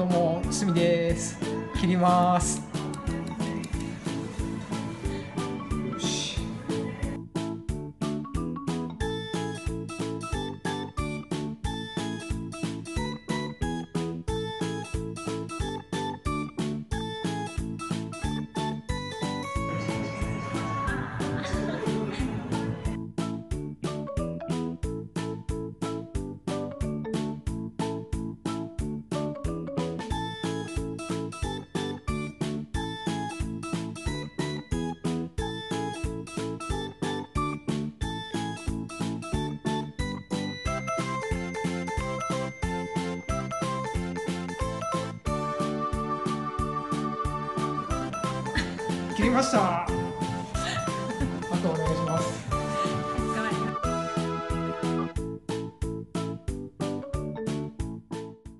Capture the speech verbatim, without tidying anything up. どうも、すみです。切ります。よし。切りました。